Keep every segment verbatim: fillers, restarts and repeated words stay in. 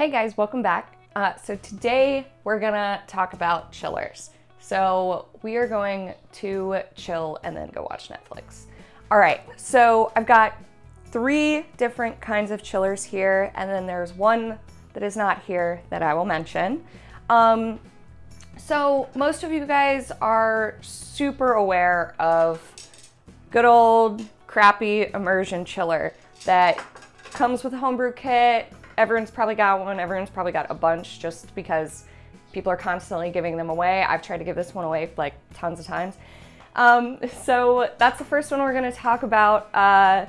Hey guys, welcome back. Uh, so today we're gonna talk about chillers. So we are going to chill and then go watch Netflix. All right, so I've got three different kinds of chillers here, and then there's one that is not here that I will mention. Um, so most of you guys are super aware of good old crappy immersion chiller that comes with a homebrew kit. Everyone's probably got one. Everyone's probably got a bunch just because people are constantly giving them away. I've tried to give this one away like tons of times. Um, so that's the first one we're going to talk about. Uh,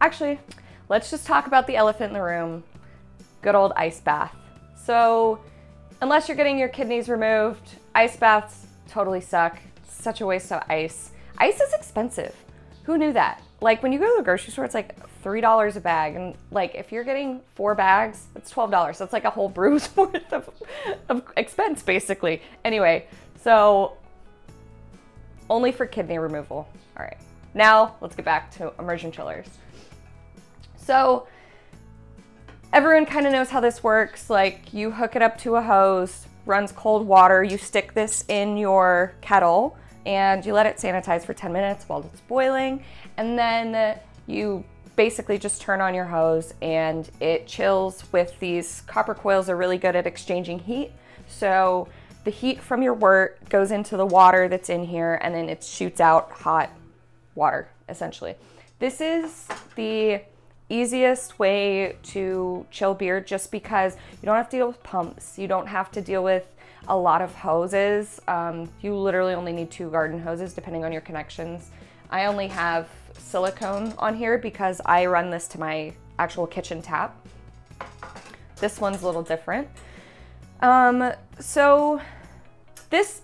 actually, let's just talk about the elephant in the room. Good old ice bath. So unless you're getting your kidneys removed, ice baths totally suck. It's such a waste of ice. Ice is expensive. Who knew that? Like when you go to the grocery store, it's like three dollars a bag. And like, if you're getting four bags, it's twelve dollars. That's like a whole brew's worth of, of expense basically. Anyway, so only for kidney removal. All right, now let's get back to immersion chillers. So everyone kind of knows how this works. Like you hook it up to a hose, runs cold water. You stick this in your kettle and you let it sanitize for ten minutes while it's boiling. And then you basically just turn on your hose and it chills with these copper coils. Are really good at exchanging heat. So the heat from your wort goes into the water that's in here and then it shoots out hot water, essentially. This is the easiest way to chill beer just because you don't have to deal with pumps. You don't have to deal with a lot of hoses. Um, you literally only need two garden hoses depending on your connections. I only have silicone on here because I run this to my actual kitchen tap. This one's a little different. Um, so this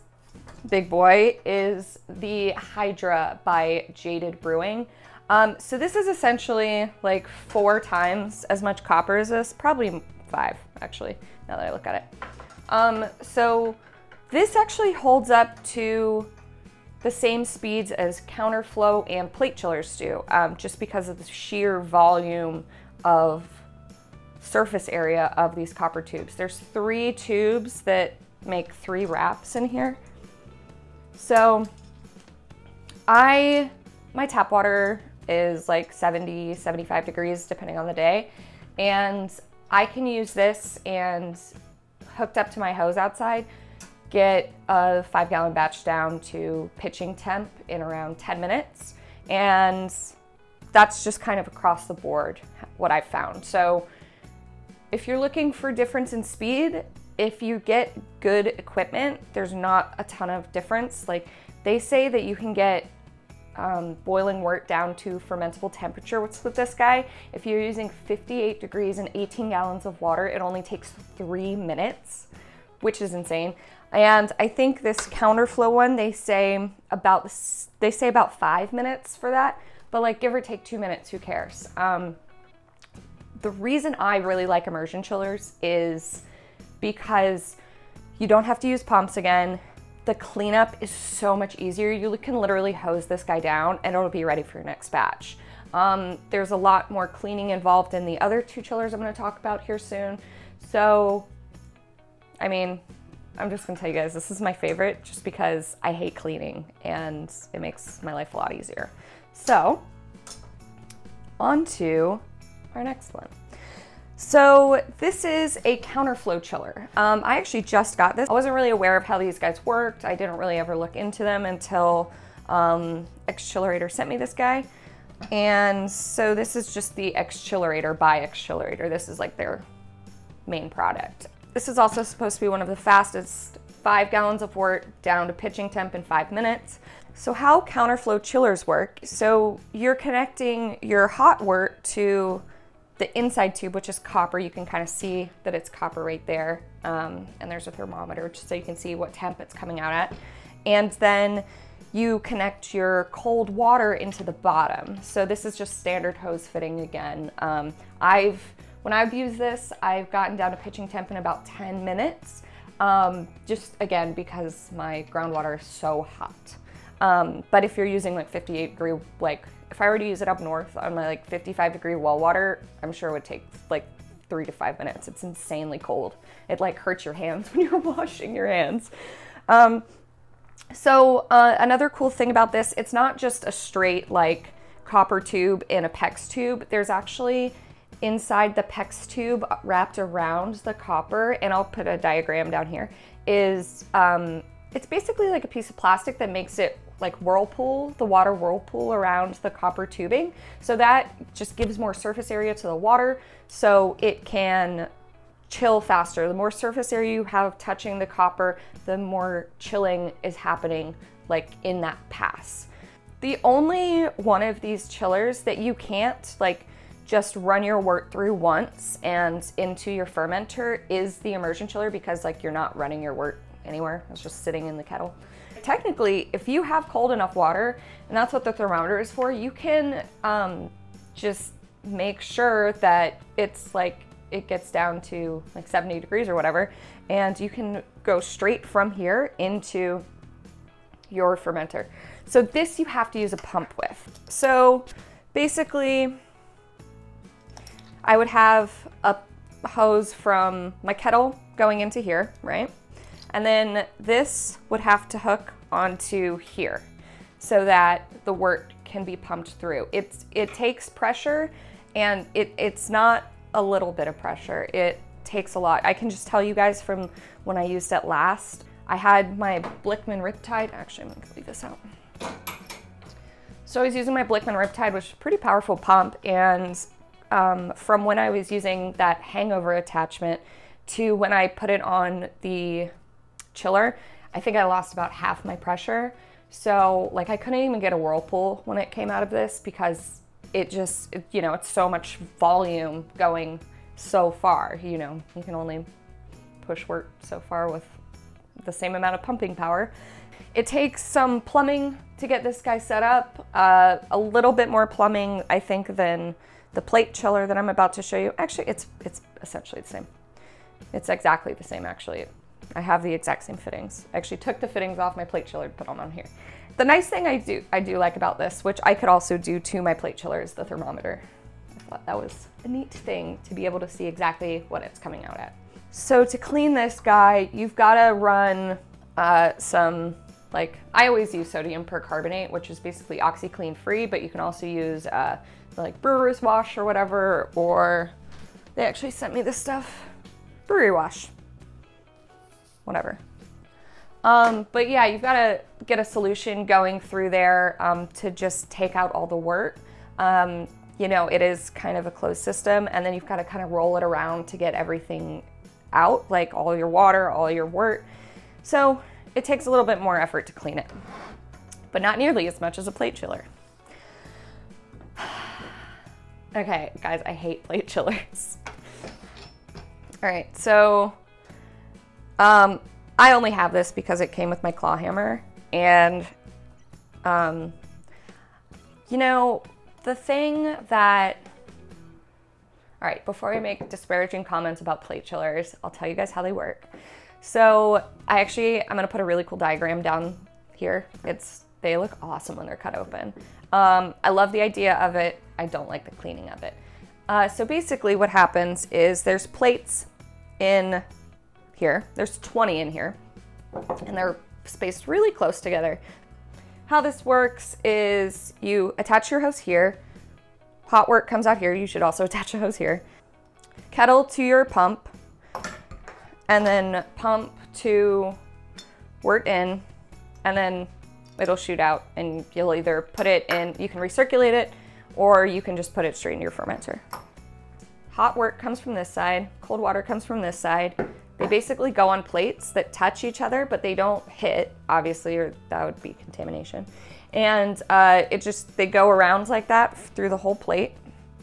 big boy is the Hydra by Jaded Brewing. Um, so this is essentially like four times as much copper as this, probably five actually, now that I look at it. Um, so this actually holds up to the same speeds as counterflow and plate chillers do, um, just because of the sheer volume of surface area of these copper tubes. There's three tubes that make three wraps in here. So I, my tap water is like seventy, seventy-five degrees depending on the day. And I can use this and hooked up to my hose outside, get a five gallon batch down to pitching temp in around ten minutes. And that's just kind of across the board what I've found. So if you're looking for difference in speed, if you get good equipment, there's not a ton of difference. Like they say that you can get um, boiling wort down to fermentable temperature with this guy. If you're using fifty-eight degrees and eighteen gallons of water, it only takes three minutes, which is insane. And I think this counterflow one, they say about they say about five minutes for that, but like give or take two minutes, who cares? Um, the reason I really like immersion chillers is because you don't have to use pumps again. The cleanup is so much easier. You can literally hose this guy down and it'll be ready for your next batch. Um, there's a lot more cleaning involved in the other two chillers I'm gonna talk about here soon. So, I mean, I'm just gonna tell you guys, this is my favorite just because I hate cleaning and it makes my life a lot easier. So, on to our next one. So this is a counterflow chiller. Um, I actually just got this. I wasn't really aware of how these guys worked. I didn't really ever look into them until um, Exchillerator sent me this guy. And so this is just the Exchillerator by Exchillerator. This is like their main product. This is also supposed to be one of the fastest, five gallons of wort down to pitching temp in five minutes. So how counterflow chillers work. So you're connecting your hot wort to the inside tube, which is copper. You can kind of see that it's copper right there. Um, and there's a thermometer just so you can see what temp it's coming out at. And then you connect your cold water into the bottom. So this is just standard hose fitting again. Um, I've, when I've used this, I've gotten down to pitching temp in about ten minutes. Um, just again, because my groundwater is so hot. Um, but if you're using like fifty-eight degree, like if I were to use it up north on my like fifty-five degree well water, I'm sure it would take like three to five minutes. It's insanely cold. It like hurts your hands when you're washing your hands. Um, so uh, another cool thing about this, it's not just a straight like copper tube and a PEX tube. There's actually inside the PEX tube wrapped around the copper, and I'll put a diagram down here, is um, it's basically like a piece of plastic that makes it like whirlpool, the water whirlpool around the copper tubing. So that just gives more surface area to the water so it can chill faster. The more surface area you have touching the copper, the more chilling is happening like in that pass. The only one of these chillers that you can't like just run your wort through once and into your fermenter is the immersion chiller, because like you're not running your wort anywhere. It's just sitting in the kettle. Technically, if you have cold enough water, and that's what the thermometer is for, you can um, just make sure that it's like, it gets down to like seventy degrees or whatever, and you can go straight from here into your fermenter. So this you have to use a pump with. So basically, I would have a hose from my kettle going into here, right? And then this would have to hook onto here so that the wort can be pumped through. It's, it takes pressure, and it, it's not a little bit of pressure. It takes a lot. I can just tell you guys from when I used it last, I had my Blichmann Riptide. Actually, I'm gonna leave this out. So I was using my Blichmann Riptide, which is a pretty powerful pump. And um, from when I was using that hangover attachment to when I put it on the chiller, I think I lost about half my pressure. So like I couldn't even get a whirlpool when it came out of this, because it just, it, you know, it's so much volume going so far, you know, you can only push wort so far with the same amount of pumping power. It takes some plumbing to get this guy set up, uh, a little bit more plumbing, I think, than the plate chiller that I'm about to show you. Actually, it's, it's essentially the same. It's exactly the same, actually. I have the exact same fittings. I actually took the fittings off my plate chiller to put them on here. The nice thing I do I do like about this, which I could also do to my plate chiller, is the thermometer. I thought that was a neat thing to be able to see exactly what it's coming out at. So to clean this guy, you've got to run uh, some, like, I always use sodium percarbonate, which is basically OxyClean free, but you can also use uh, like brewer's wash or whatever, or they actually sent me this stuff, brewery wash. Whatever. Um, but yeah, you've got to get a solution going through there um, to just take out all the wort. Um, you know, it is kind of a closed system, and then you've got to kind of roll it around to get everything out, like all your water, all your wort. So it takes a little bit more effort to clean it, but not nearly as much as a plate chiller. Okay, guys, I hate plate chillers. All right, so Um, I only have this because it came with my claw hammer, and, um, you know, the thing that, all right, before I make disparaging comments about plate chillers, I'll tell you guys how they work. So I actually, I'm going to put a really cool diagram down here. It's, they look awesome when they're cut open. Um, I love the idea of it. I don't like the cleaning of it. Uh, so basically what happens is there's plates in here. There's twenty in here, and they're spaced really close together. How this works is you attach your hose here. Hot wort comes out here. You should also attach a hose here. Kettle to your pump, and then pump to wort in, and then it'll shoot out, and you'll either put it in, you can recirculate it, or you can just put it straight into your fermenter. Hot wort comes from this side. Cold water comes from this side. They basically go on plates that touch each other, but they don't hit, obviously, or that would be contamination. And uh, it just, they go around like that through the whole plate,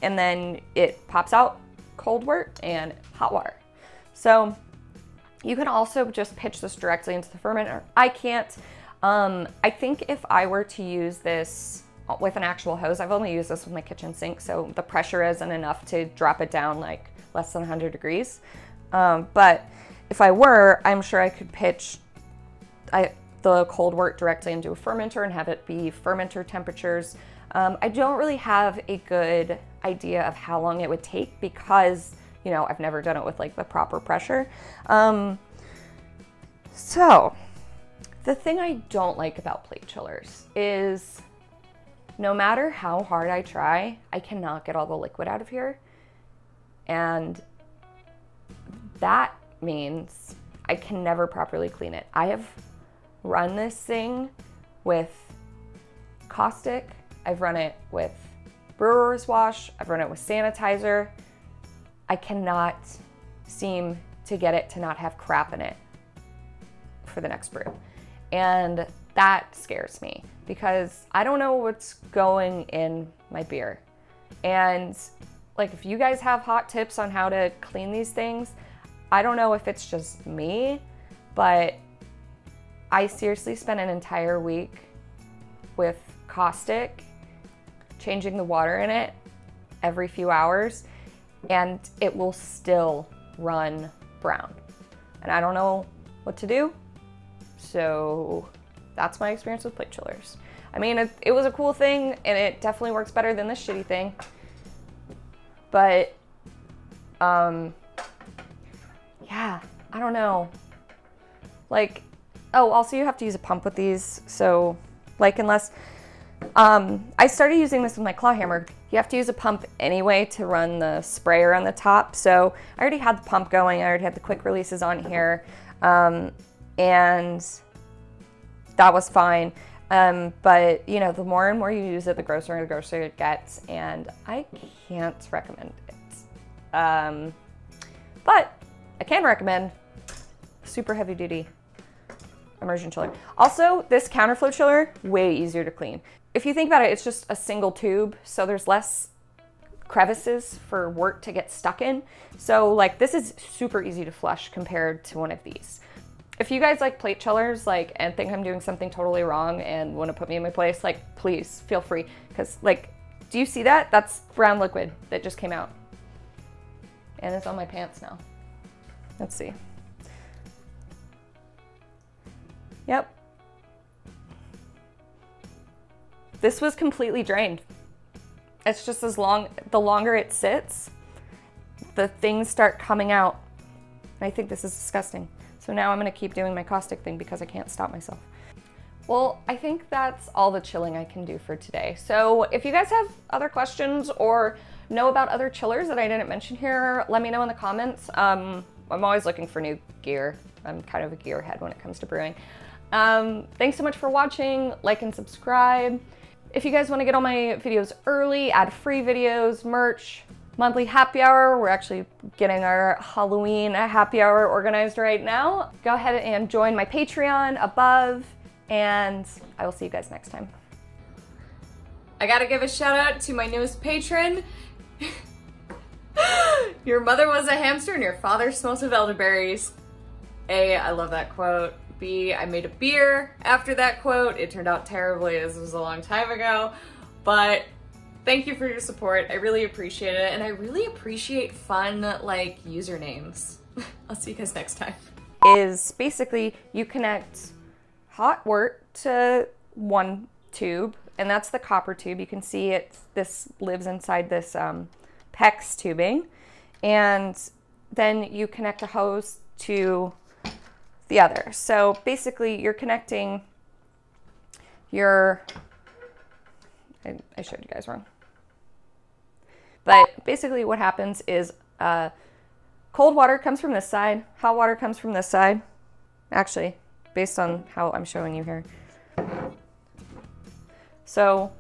and then it pops out cold wort and hot water. So you can also just pitch this directly into the fermenter. I can't. Um, I think if I were to use this with an actual hose, I've only used this with my kitchen sink, so the pressure isn't enough to drop it down like less than one hundred degrees. Um, but if I were, I'm sure I could pitch I, the cold wort directly into a fermenter and have it be fermenter temperatures. Um, I don't really have a good idea of how long it would take, because you know, I've never done it with like the proper pressure. Um, so the thing I don't like about plate chillers is no matter how hard I try, I cannot get all the liquid out of here. And that means I can never properly clean it. I have run this thing with caustic, I've run it with brewer's wash, I've run it with sanitizer. I cannot seem to get it to not have crap in it for the next brew. And that scares me because I don't know what's going in my beer. And like, if you guys have hot tips on how to clean these things, I don't know if it's just me, but I seriously spent an entire week with caustic, changing the water in it every few hours, and it will still run brown. And I don't know what to do, so that's my experience with plate chillers. I mean, it, it was a cool thing, and it definitely works better than this shitty thing, but um, yeah, I don't know. Like, oh, also you have to use a pump with these, so like unless, um, I started using this with my claw hammer. You have to use a pump anyway to run the sprayer on the top. So I already had the pump going. I already had the quick releases on here. Um, and that was fine. Um, but you know, the more and more you use it, the grosser and the grosser it gets. And I can't recommend it. Um, but I can recommend super heavy duty immersion chiller. Also, this counterflow chiller, way easier to clean. If you think about it, it's just a single tube, so there's less crevices for wort to get stuck in. So like, this is super easy to flush compared to one of these. If you guys like plate chillers, like, and think I'm doing something totally wrong and want to put me in my place, like, please feel free. Cause like, do you see that? That's brown liquid that just came out. And it's on my pants now. Let's see. Yep. This was completely drained. It's just as long, the longer it sits, the things start coming out. And I think this is disgusting. So now I'm gonna keep doing my caustic thing because I can't stop myself. Well, I think that's all the chilling I can do for today. So if you guys have other questions or know about other chillers that I didn't mention here, let me know in the comments. Um, I'm always looking for new gear. I'm kind of a gearhead when it comes to brewing. Um, thanks so much for watching, like and subscribe. If you guys want to get all my videos early, add free videos, merch, monthly happy hour, we're actually getting our Halloween happy hour organized right now. Go ahead and join my Patreon above, and I will see you guys next time. I gotta give a shout out to my newest patron. Your mother was a hamster and your father smells of elderberries. A, I love that quote. B, I made a beer after that quote. It turned out terribly as it was a long time ago, but thank you for your support. I really appreciate it, and I really appreciate fun, like, usernames. I'll see you guys next time. Is basically you connect hot wort to one tube, and that's the copper tube. You can see it, this lives inside this um, PEX tubing, and then you connect a hose to the other. So basically you're connecting your, I, I showed you guys wrong, but basically what happens is uh, cold water comes from this side, hot water comes from this side, actually based on how I'm showing you here. So